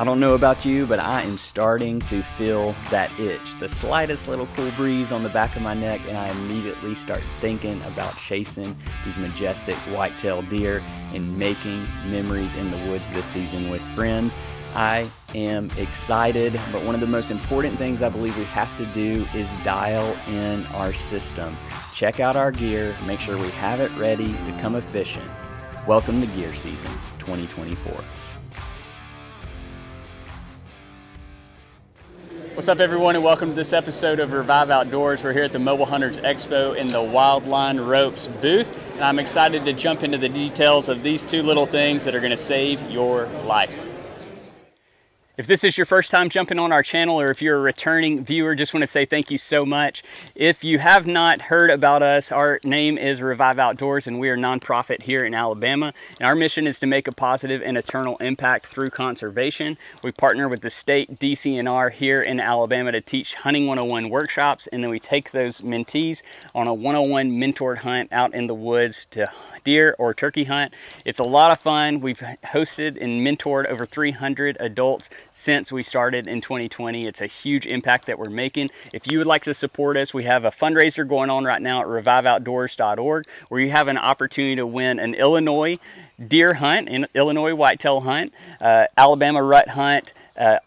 I don't know about you, but I am starting to feel that itch. The slightest little cool breeze on the back of my neck and I immediately start thinking about chasing these majestic white-tailed deer and making memories in the woods this season with friends. I am excited, but one of the most important things I believe we have to do is dial in our system. Check out our gear, make sure we have it ready to come fishing. Welcome to Gear Season 2024. What's up everyone and welcome to this episode of Revive Outdoors. We're here at the Mobile Hunters Expo in the Wildline Ropes booth, and I'm excited to jump into the details of these two little things that are going to save your life. If this is your first time jumping on our channel, or if you're a returning viewer, just want to say thank you so much. If you have not heard about us, our name is Revive Outdoors and we are a nonprofit here in Alabama. And our mission is to make a positive and eternal impact through conservation. We partner with the state DCNR here in Alabama to teach hunting 101 workshops, and then we take those mentees on a 101 mentored hunt out in the woods to deer or turkey hunt. It's a lot of fun. We've hosted and mentored over 300 adults since we started in 2020. It's a huge impact that we're making. If you would like to support us, we have a fundraiser going on right now at reviveoutdoors.org where you have an opportunity to win an Illinois deer hunt, an Illinois whitetail hunt, Alabama rut hunt,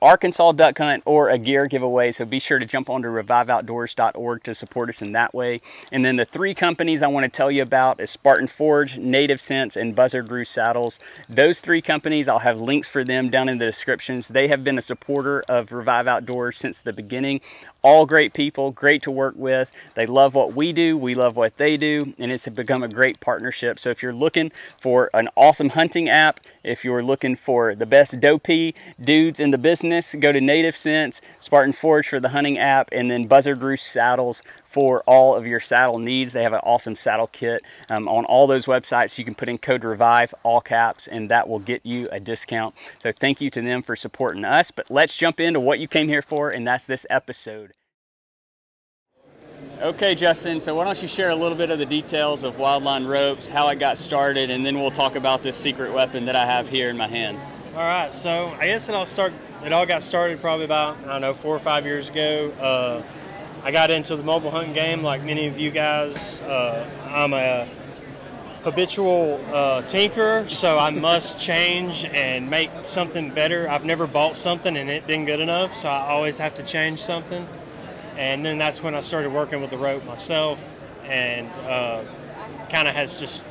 Arkansas duck hunt, or a gear giveaway. So be sure to jump on to reviveoutdoors.org to support us in that way. And then the three companies I want to tell you about is Spartan Forge, Native Scents, and Buzzard Roost Saddles. Those three companies, I'll have links for them down in the descriptions. They have been a supporter of Revive Outdoors since the beginning. All great people, great to work with. They love what we do, we love what they do, and it's become a great partnership. So if you're looking for an awesome hunting app, if you're looking for the best dopey dudes in the business, go to Native Scents, Spartan Forge for the hunting app, and then Buzzard Roost Saddles for all of your saddle needs. They have an awesome saddle kit. On all those websites, you can put in code REVIVE, all caps, and that will get you a discount. So thank you to them for supporting us, but let's jump into what you came here for, and that's this episode. Okay, Justin, so why don't you share a little bit of the details of Wildline Ropes, how it got started, and then we'll talk about this secret weapon that I have here in my hand. All right, so I guess then I'll start. It all got started probably about, I don't know, 4 or 5 years ago. I got into the mobile hunting game like many of you guys. I'm a habitual tinkerer, so I must change and make something better. I've never bought something and it been good enough, so I always have to change something. And then that's when I started working with the rope myself, and kind of has just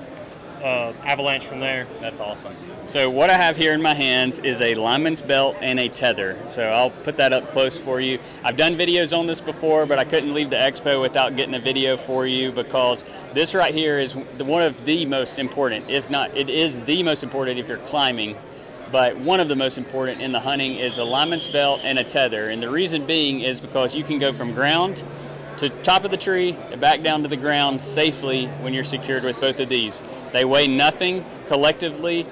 avalanche from there. That's awesome. So what I have here in my hands is a lineman's belt and a tether. So I'll put that up close for you. I've done videos on this before, but I couldn't leave the expo without getting a video for you, because this right here is one of the most important, if not, it is the most important if you're climbing, but one of the most important in the hunting is a lineman's belt and a tether. And the reason being is because you can go from ground to top of the tree and back down to the ground safely when you're secured with both of these. They weigh nothing collectively.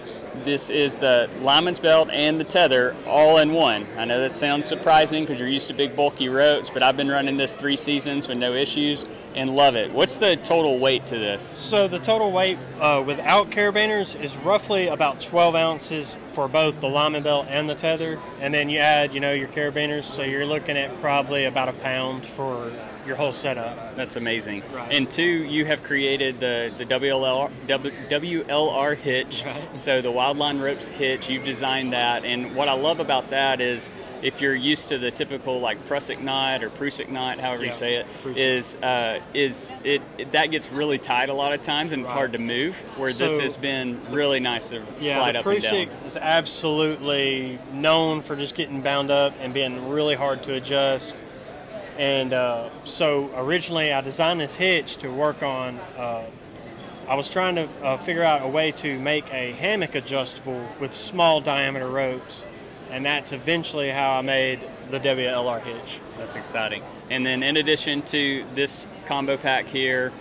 This is the lineman's belt and the tether all in one. I know that sounds surprising because you're used to big bulky ropes, but I've been running this 3 seasons with no issues and love it. What's the total weight to this? So the total weight without carabiners is roughly about 12 ounces for both the lineman belt and the tether. And then you add, you know, your carabiners, so you're looking at probably about a pound for your whole setup. That's amazing. Right. And two, you have created the WLR hitch, right. So the Wildline Ropes hitch, you've designed that, and what I love about that is if you're used to the typical like Prusik knot or Prusik knot, however you say it, Prusik. That gets really tight a lot of times and it's hard to move, where so this has been really nice to slide up and down. Yeah, the Prusik is absolutely known for just getting bound up and being really hard to adjust. And so originally I designed this hitch to work on, I was trying to figure out a way to make a hammock adjustable with small diameter ropes. And that's eventually how I made the WLR hitch. That's exciting. And then in addition to this combo pack here,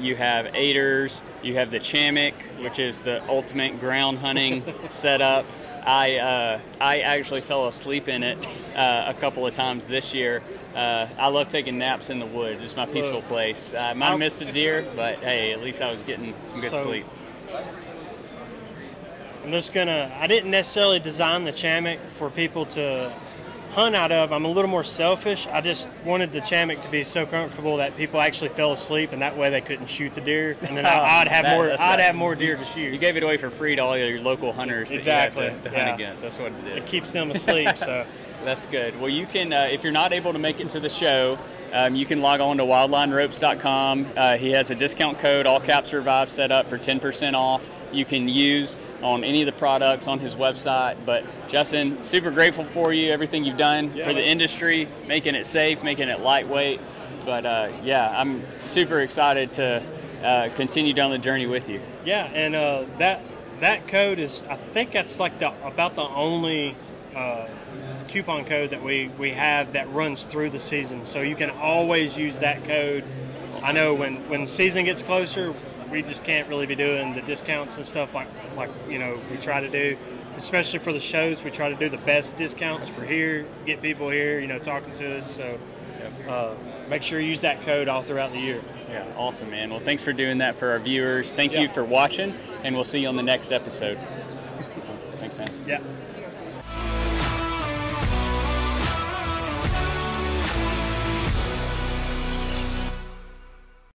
you have aiders, you have the Chammock, which is the ultimate ground hunting setup. I actually fell asleep in it a couple of times this year. I love taking naps in the woods. It's my peaceful place. I might have missed a deer, but hey, at least I was getting some good sleep. I'm just gonna, I didn't necessarily design the Chammock for people to hunt out of. I'm a little more selfish. I just wanted the Chammock to be so comfortable that people actually fell asleep, and that way they couldn't shoot the deer, and then I'd have more deer to shoot. You gave it away for free to all your local hunters that exactly. You have to hunt against. That's what it is. It keeps them asleep, so. That's good. Well, you can, if you're not able to make it to the show, you can log on to wildlineropes.com. He has a discount code, all caps Revive, set up for 10% off. You can use on any of the products on his website. But Justin, super grateful for you, everything you've done for the industry, making it safe, making it lightweight. But yeah, I'm super excited to continue down the journey with you. Yeah, and that code is, I think that's like about the only coupon code that we have that runs through the season, so you can always use that code. I know when the season gets closer, we just can't really be doing the discounts and stuff like you know we try to do, especially for the shows. We try to do the best discounts for here, get people here, you know, talking to us. So make sure you use that code all throughout the year. Yeah, awesome, man. Well, thanks for doing that for our viewers. Thank you for watching, and we'll see you on the next episode. Thanks, man. Yeah.